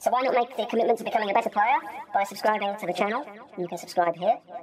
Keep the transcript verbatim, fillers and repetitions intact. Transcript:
So why not make the commitment to becoming a better player by subscribing to the channel? You can subscribe here.